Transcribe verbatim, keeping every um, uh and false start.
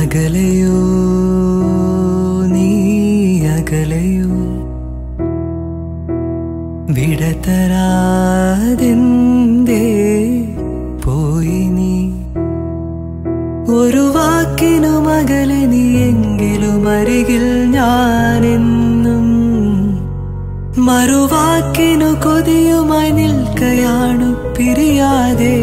अगलेयो नी अगलेयो വിടതരാതെന്തേ പോയിനി ഒരു വാക്കിനും അകലെ നീയെങ്കിലും അരികിൽ ഞാനെന്നും മറുവാക്കിനു കൊതിയുമായി നിൽക്കയാണു പിരിയാതെ